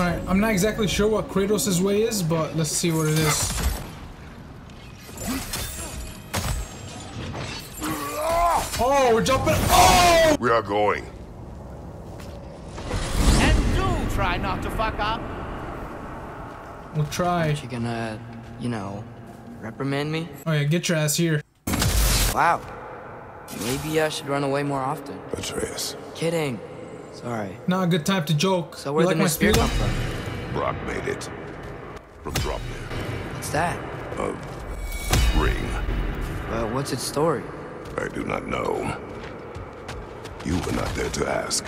Alright, I'm not exactly sure what Kratos' way is, but let's see what it is. Oh, we're jumping. Oh! We are going. And do try not to fuck up. We'll try. Aren't you gonna, you know, reprimand me? Oh yeah, get your ass here. Wow. Maybe I should run away more often. Atreus. Kidding. Sorry. Not a good time to joke. So where'd the spear come from? Brock made it. From drop there. What's that? A ring. Well, what's its story? I do not know. You were not there to ask.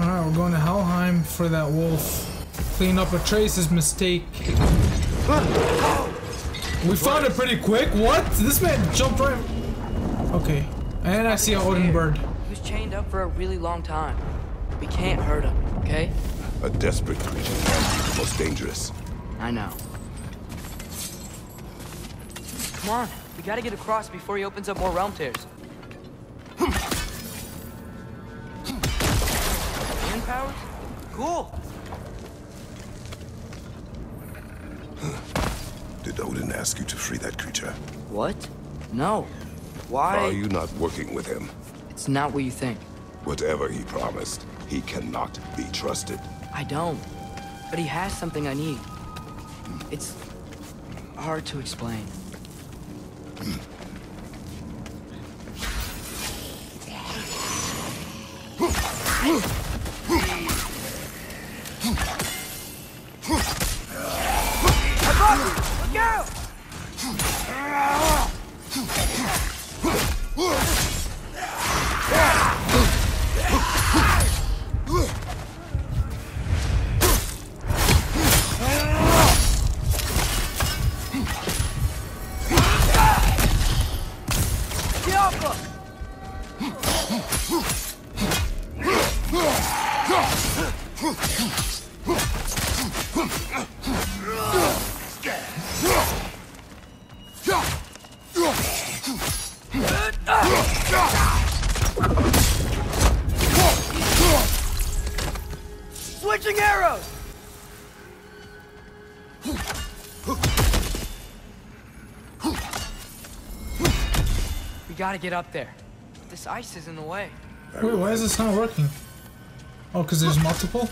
Alright, we're going to Helheim for that wolf. Clean up Atreus' mistake. We found it pretty quick. What? This man jumped right. Okay. And I see an Odin bird. He was chained up for a really long time. We can't hurt him, okay? A desperate creature can be the most dangerous. I know. Come on, we gotta get across before he opens up more realm tears. Hand powers? Cool! Did Odin ask you to free that creature? What? No. Why? Are you not working with him? It's not what you think. Whatever he promised, he cannot be trusted. I don't. But he has something I need. It's hard to explain. Switching arrows. We gotta get up there. This ice is in the way. Wait, why is this not working? Oh, because there's multiple?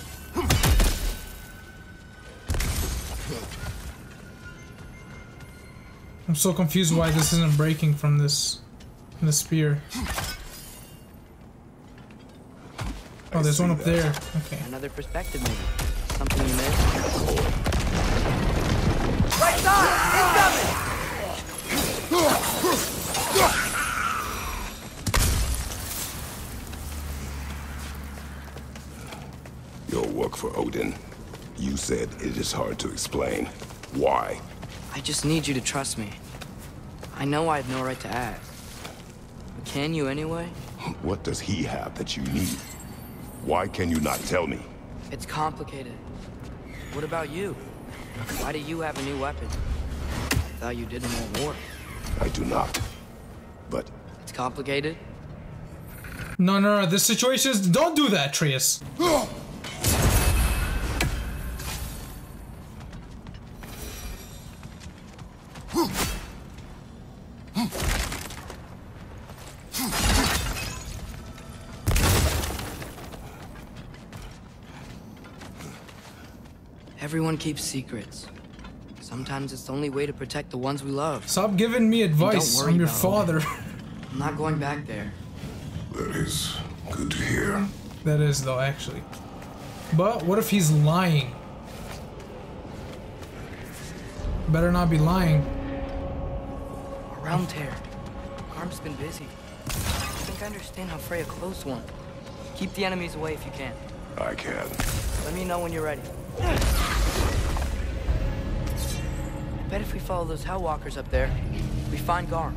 I'm so confused why this isn't breaking from the spear. Oh, there's one up there. Okay. Another perspective, maybe. Something you missed. Right side! Incoming! Your work for Odin. You said it is hard to explain. Why? I just need you to trust me. I know I have no right to ask. But can you anyway? What does he have that you need? Why can you not tell me? It's complicated. What about you? Why do you have a new weapon? I thought you did in the war. I do not. But... It's complicated? No, no, no. This situation is... Don't do that, Atreus. Everyone keeps secrets. Sometimes it's the only way to protect the ones we love. Stop giving me advice from your father. I'm not going back there. That is good to hear. That is, though, actually. But what if he's lying? Better not be lying. Around Tyr. Garm's been busy. I think I understand how Freya closed one. Keep the enemies away if you can. I can. Let me know when you're ready. I bet if we follow those Hellwalkers up there, we find Garm.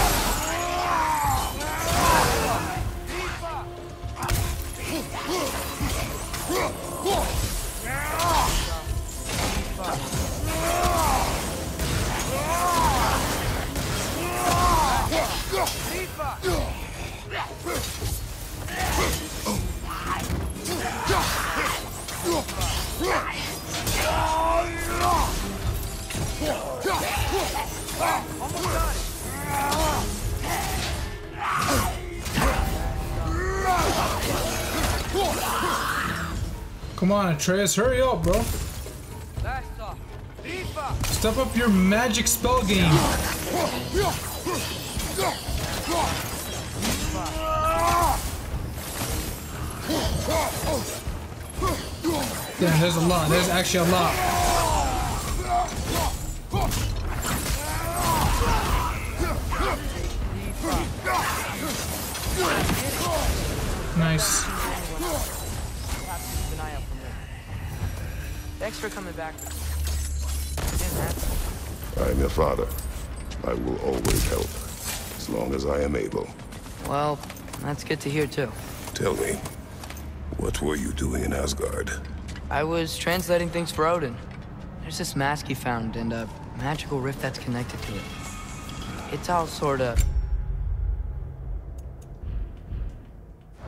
Come on, Atreus, hurry up, bro. Step up your magic spell game. Damn, there's a lot. There's actually a lot. Nice. Thanks for coming back. I am your father. I will always help, as long as I am able. Well, that's good to hear too. Tell me, what were you doing in Asgard? I was translating things for Odin. There's this mask he found and a magical rift that's connected to it. It's all sorta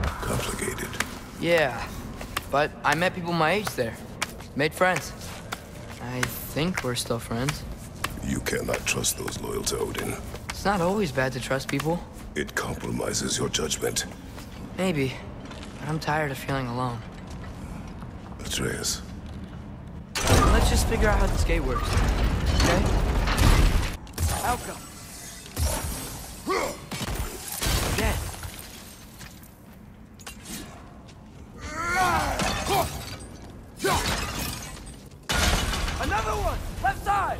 complicated. Yeah, but I met people my age there. Made friends. I think we're still friends. You cannot trust those loyal to Odin. It's not always bad to trust people. It compromises your judgment. Maybe, but I'm tired of feeling alone. Atreus. Let's just figure out how this gate works, okay? Outcome. Dead. Another one! Left side!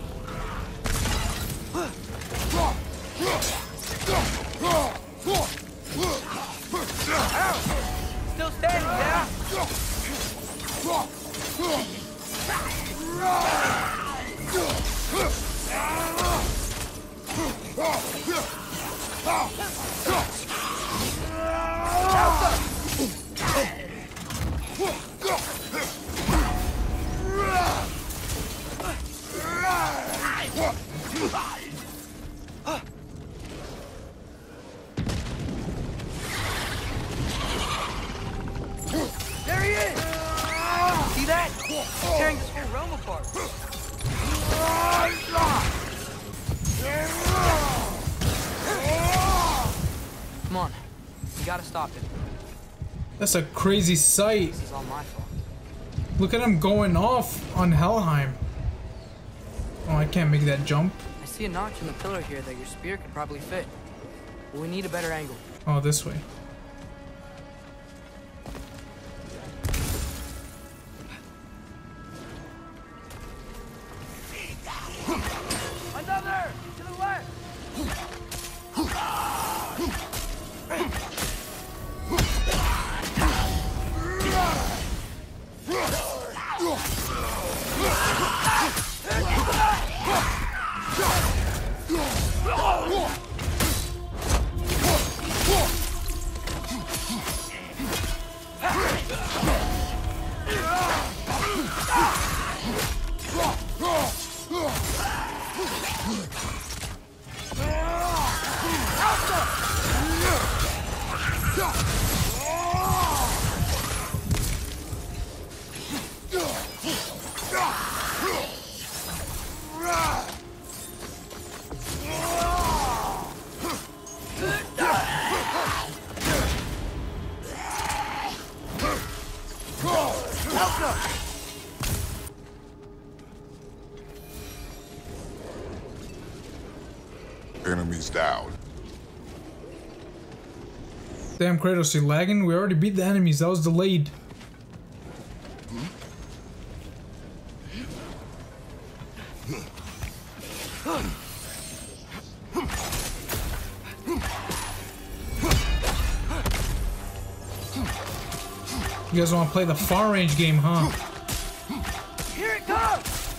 Still standing there! There he is! See that? He's tearing this whole realm apart. Come on. We gotta stop him. That's a crazy sight. This is all my fault. Look at him going off on Helheim. Oh, I can't make that jump. I see a notch in the pillar here that your spear could probably fit. But we need a better angle. Oh, this way. Another! To the left! Enemies down. Damn, Kratos, you lagging? We already beat the enemies. That was delayed. You guys want to play the far range game, huh? Here it comes.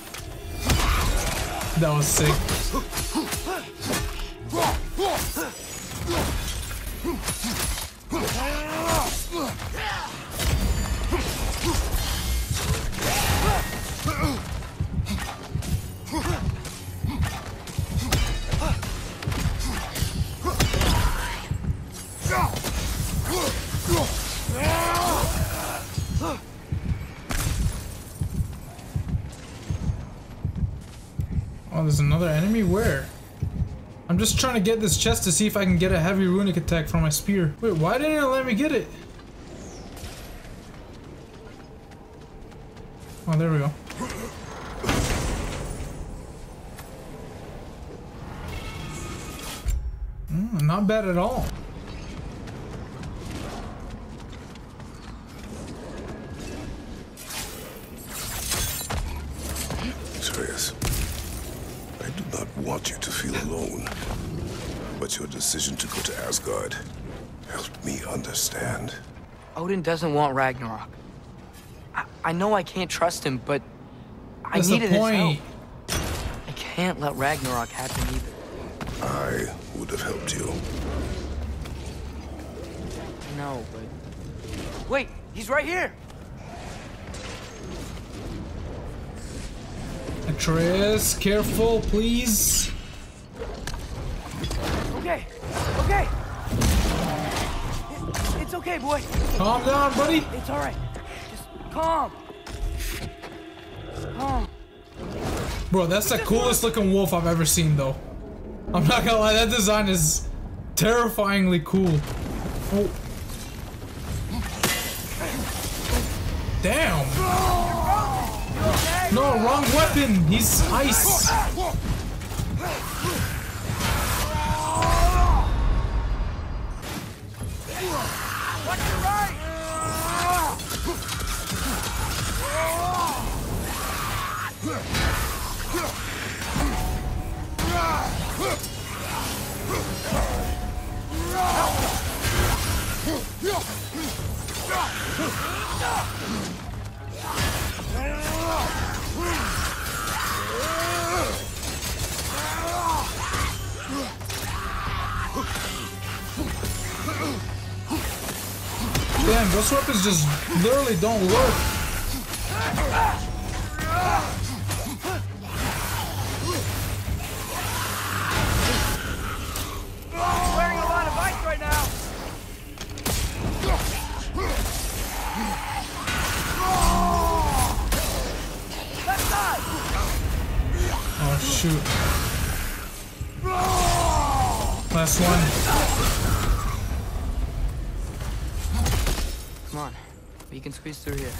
That was sick. There's another enemy? Where? I'm just trying to get this chest to see if I can get a heavy runic attack from my spear. Wait, why didn't it let me get it? Oh, there we go. Not bad at all. Decision to go to Asgard helped me understand. Odin doesn't want Ragnarok. I know I can't trust him, but I needed his help. I can't let Ragnarok happen either. I would have helped you. No, but... Wait, he's right here! Atreus, careful, please. Okay. It's okay, boy. Calm down, buddy. It's all right. Just calm. Calm. Bro, that's the coolest looking wolf I've ever seen, though. I'm not gonna lie, that design is terrifyingly cool. Oh. Damn. No, wrong weapon. He's ice. Damn, those weapons just literally don't work. I'm wearing a lot of ice right now. Left side. Oh shoot. Last one. Come on, we can squeeze through here.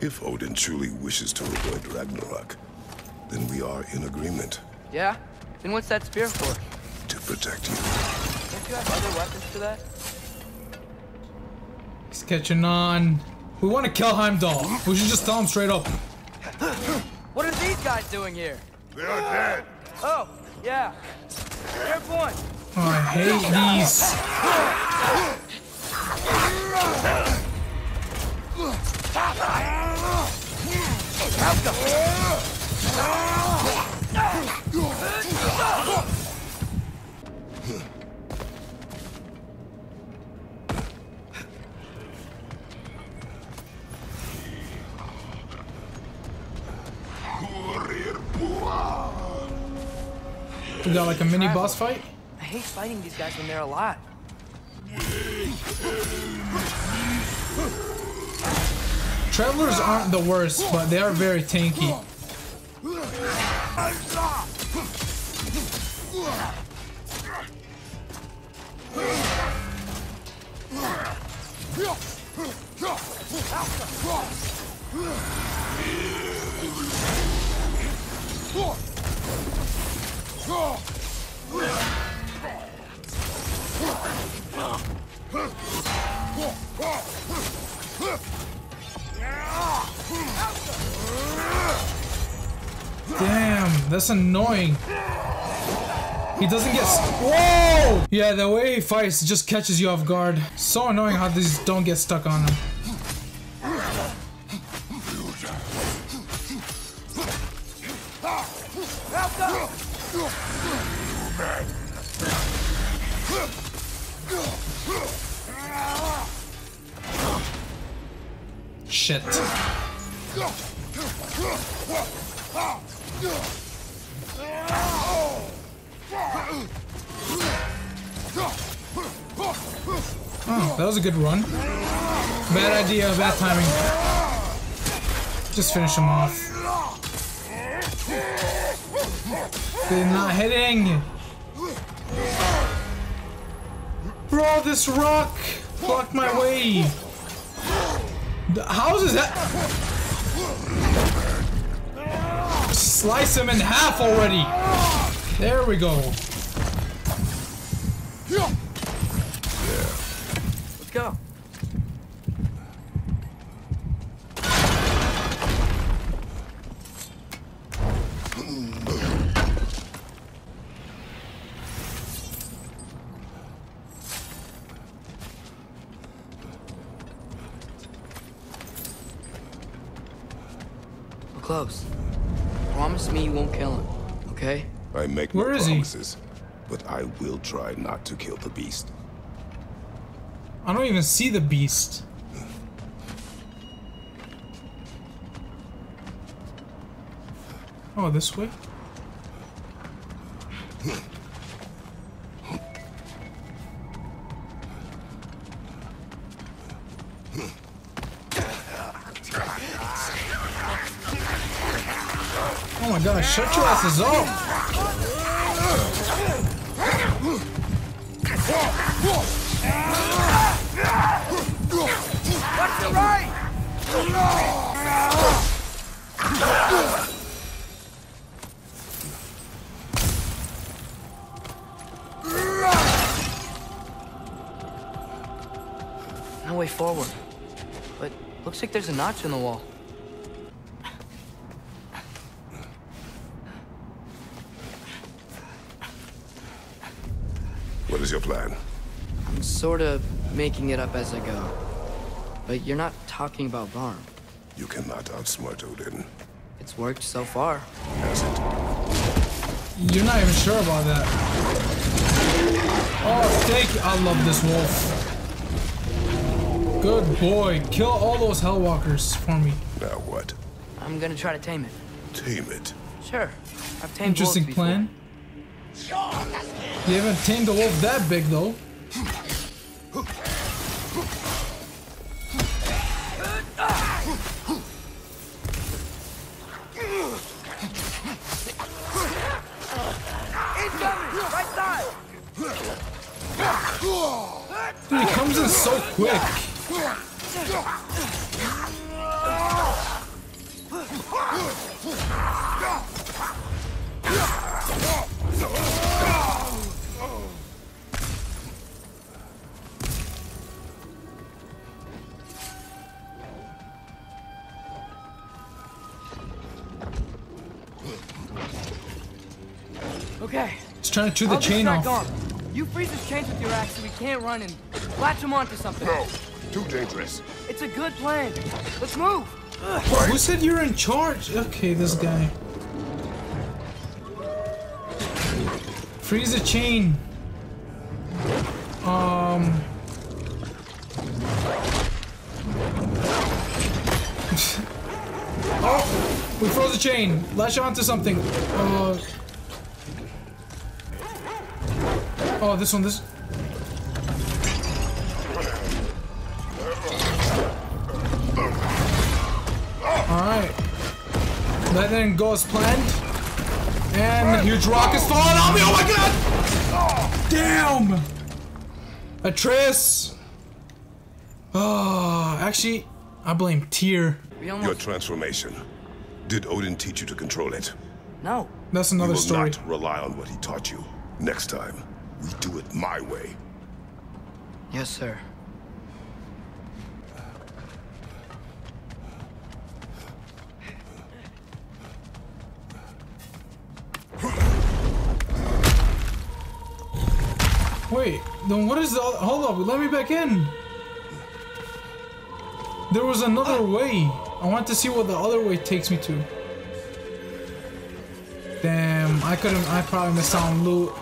If Odin truly wishes to avoid Ragnarok, then we are in agreement. Yeah? Then what's that spear for? To protect you. Don't you have other weapons for that? He's catching on. We want to kill Heimdall. We should just tell him straight up. What are these guys doing here? They're dead. Oh, yeah. Fair point. Oh, I hate these. We got like a mini boss fight? I hate fighting these guys when they're alive. Travelers aren't the worst, but they are very tanky. That's annoying. He doesn't get... Whoa! Yeah, the way he fights just catches you off guard. So annoying how these don't get stuck on him. Shit. Oh, that was a good run. Bad idea, bad timing. Just finish him off. They're not hitting! Bro, this rock blocked my way! How is that? Slice him in half already! There we go. Let's go. Close. Promise me you won't kill him, okay? I make no promises, but I will try not to kill the beast. I don't even see the beast. Oh, this way? Oh my god, shut your asses up! What's the right? No way forward. But looks like there's a notch in the wall. What is your plan? I'm sort of making it up as I go. But you're not talking about Garm. You cannot outsmart Odin. It's worked so far. Has it? You're not even sure about that. Oh, thank you. I love this wolf. Good boy. Kill all those Hellwalkers for me. Now what? I'm gonna try to tame it. Tame it? Sure. I've tamed wolves before. Interesting plan. You haven't tamed a wolf that big though. Dude, he comes in so quick. Okay. He's trying to chew the chain off. You freeze this chain with your axe so we can't run and latch him onto something. No, too dangerous. It's a good plan. Let's move. Who said you're in charge? Okay, this guy. Freeze the chain. Oh, we froze the chain. Latch onto something. Oh, this one, this... Alright. That didn't go as planned. And the huge rock is falling on me! Oh my god! Damn! Atreus! Oh, actually, I blame Tyr. Your transformation. Did Odin teach you to control it? No. That's another story. You will not rely on what he taught you. Next time. We do it my way. Yes, sir. Wait, then what is the... Hold up, let me back in. There was another way. I want to see what the other way takes me to. Damn, I couldn't... I probably missed out on loot.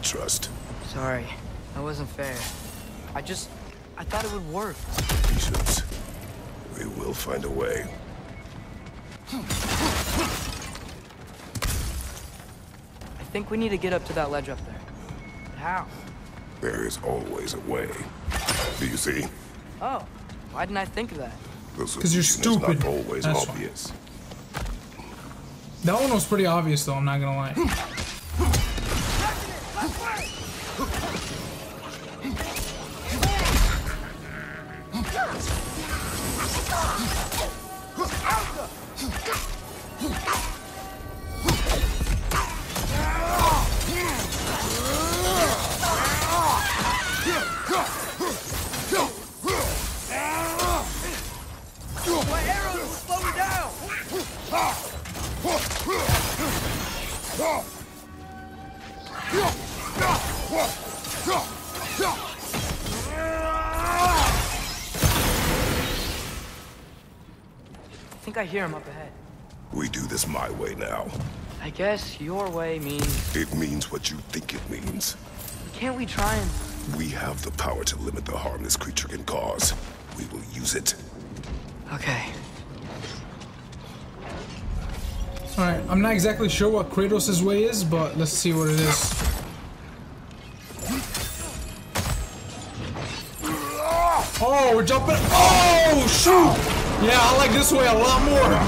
Trust. Sorry, that wasn't fair. I thought it would work. Patience. We will find a way. I think we need to get up to that ledge up there. But how? There is always a way. Do you see? Oh, why didn't I think of that? Because you're stupid. It's not always obvious. That one was pretty obvious, though. I'm not gonna lie. I hear him up ahead. We do this my way now. I guess your way means... It means what you think it means. Can't we try and... We have the power to limit the harm this creature can cause. We will use it. Okay. Alright, I'm not exactly sure what Kratos' way is, but let's see what it is. Oh, we're jumping. Oh, shoot! Yeah, I like this way a lot more.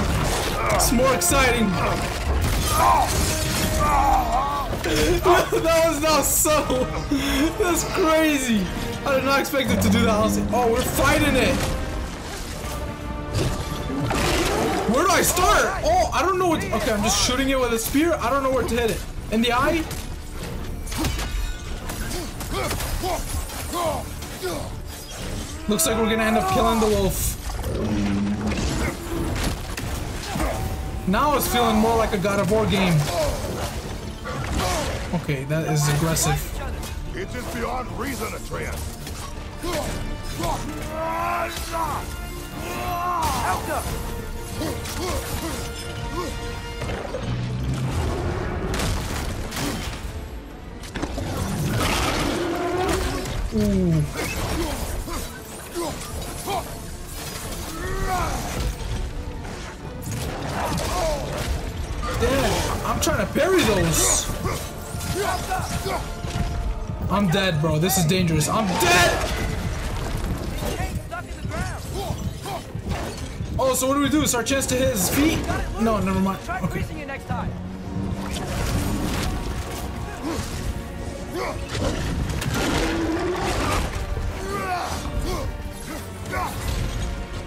It's more exciting. That was not subtle. That's crazy. I did not expect him to do that. Honestly. Oh, we're fighting it. Where do I start? Oh, I don't know what. Okay, I'm just shooting it with a spear. I don't know where to hit it. In the eye? Looks like we're gonna end up killing the wolf. Now it's feeling more like a God of War game. Okay, that is aggressive. It is beyond reason, Atreus. Damn, I'm trying to parry those. I'm dead, bro. This is dangerous. I'm dead. Oh, so what do we do? It's our chance to hit his feet? No, never mind. Okay.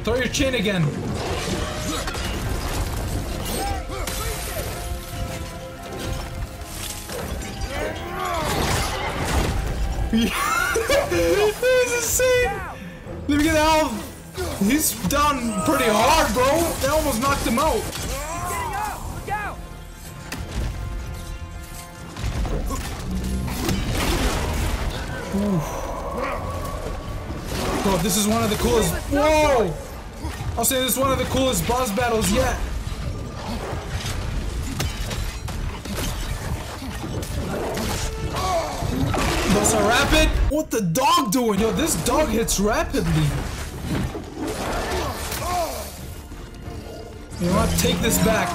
Throw your chin again. This is insane. Let me get out. He's down pretty hard, bro. That almost knocked him out. Look out. Ooh. Bro, this is one of the coolest. Whoa! I'll say this is one of the coolest boss battles yet. Those are rapid. What the dog doing? Yo, this dog hits rapidly. You know what? Take this back.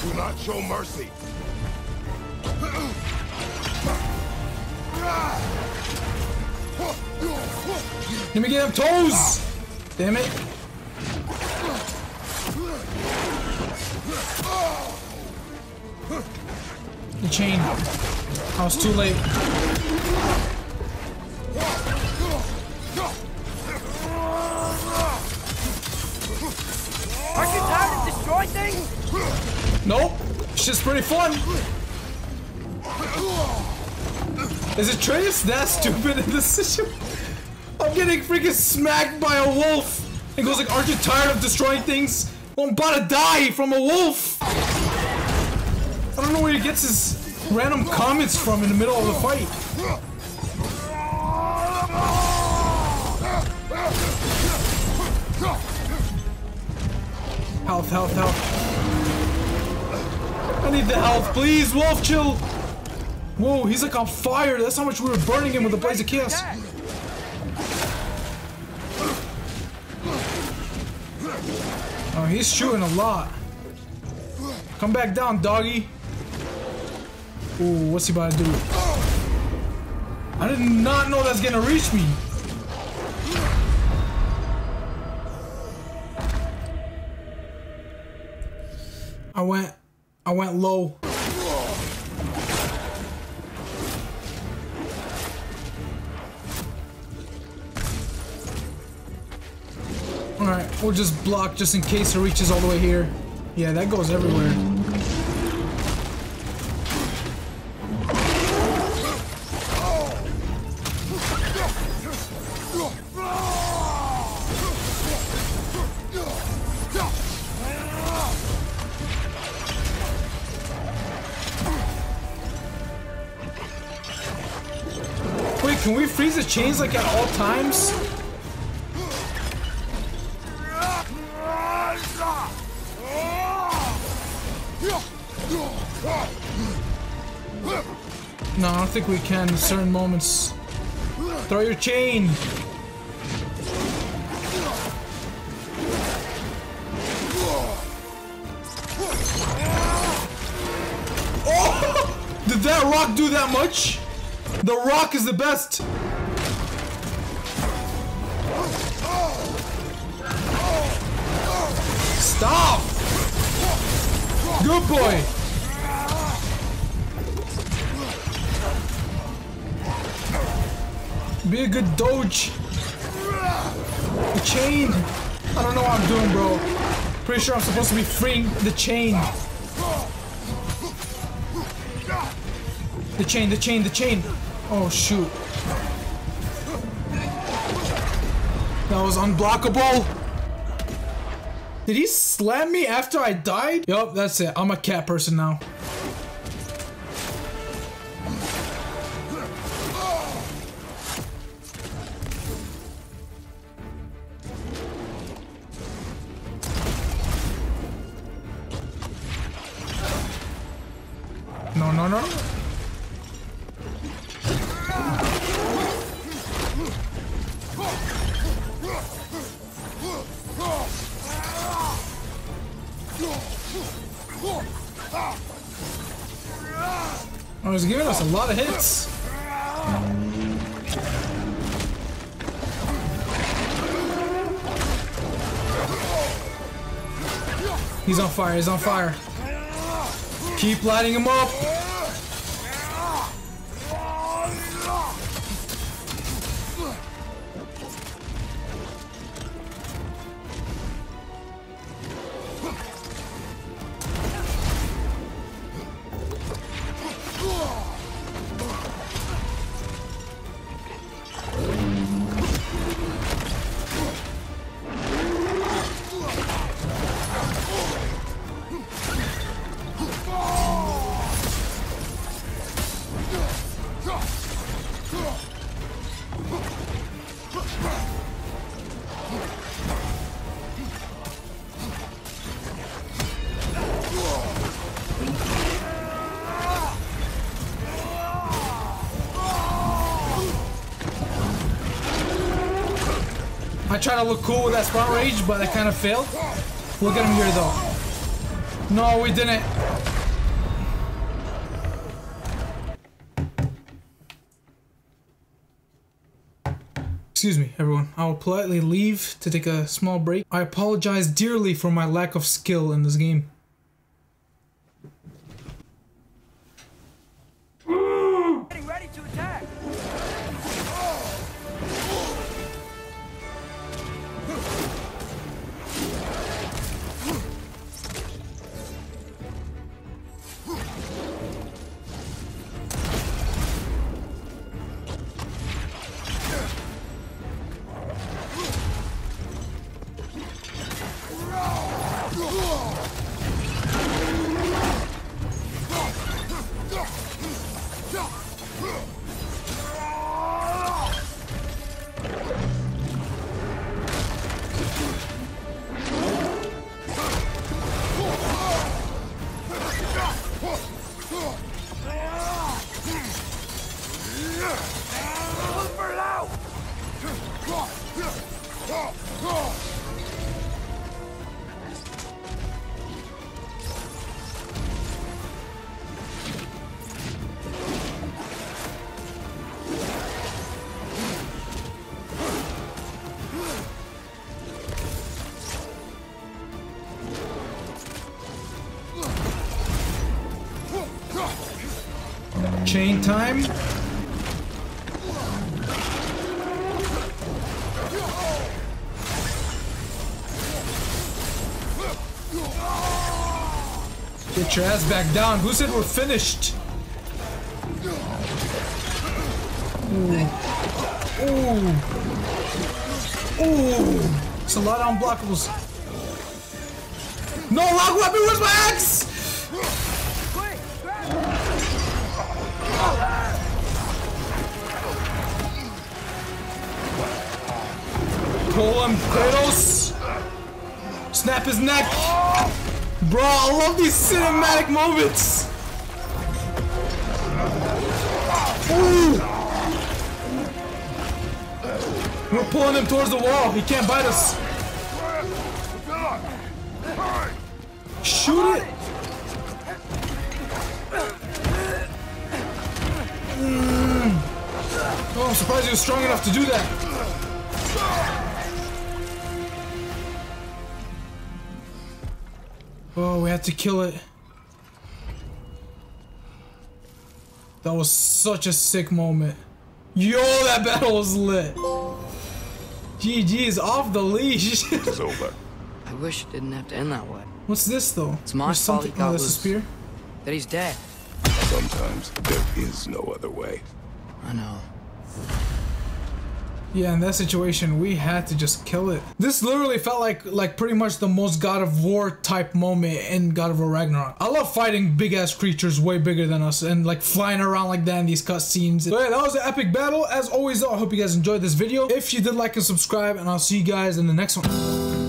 Do not show mercy. Let me get them toes! Damn it. The chain. I was too late. Aren't you tired of destroying things? Nope. It's just pretty fun. Is Atreus that stupid in this situation? I'm getting freaking smacked by a wolf. It goes like, aren't you tired of destroying things? Well, I'm about to die from a wolf. I don't know where he gets his random comments from in the middle of the fight. Health, health, health. I need the health, please, wolf chill. Whoa, he's like on fire. That's how much we were burning him with the blaze of chaos. Oh, he's shooting a lot. Come back down, doggy. Ooh, what's he about to do? I did not know that's gonna reach me. I went low. Alright, we'll just block just in case it reaches all the way here. Yeah, that goes everywhere. Wait, can we freeze the chains like at all times? No, I don't think we can in certain moments. Throw your chain! Oh! Did that rock do that much? The rock is the best! Stop! Good boy! Be a good doge. The chain. I don't know what I'm doing, bro. Pretty sure I'm supposed to be freeing the chain. The chain, the chain, the chain. Oh, shoot. That was unblockable. Did he slam me after I died? Yup, that's it. I'm a cat person now. No, no, no. Oh, he's giving us a lot of hits. He's on fire, he's on fire. Keep lighting him up. I tried to look cool with that spawn rage, but I kind of failed. We'll get him here though. No, we didn't. Excuse me, everyone. I will politely leave to take a small break. I apologize dearly for my lack of skill in this game. Ready to attack. Chain time. Get your ass back down. Who said we're finished? Ooh. Ooh. It's a lot of unblockables. No rock weapon, where's my axe? Pull him, Kratos! Snap his neck! Bro, I love these cinematic moments! Ooh. We're pulling him towards the wall, he can't bite us! Shoot it! Oh, I'm surprised he was strong enough to do that! Oh, we had to kill it. That was such a sick moment. Yo, that battle was lit. GG is off the leash. It's over. I wish it didn't have to end that way. What's this though? It's my fault he got loose. A spear? That he's dead. Sometimes there is no other way. I know. Yeah, in that situation, we had to just kill it. This literally felt like pretty much the most God of War type moment in God of War Ragnarok. I love fighting big ass creatures way bigger than us and like flying around like that in these cutscenes. So yeah, that was an epic battle. As always though, I hope you guys enjoyed this video. If you did, like and subscribe, and I'll see you guys in the next one.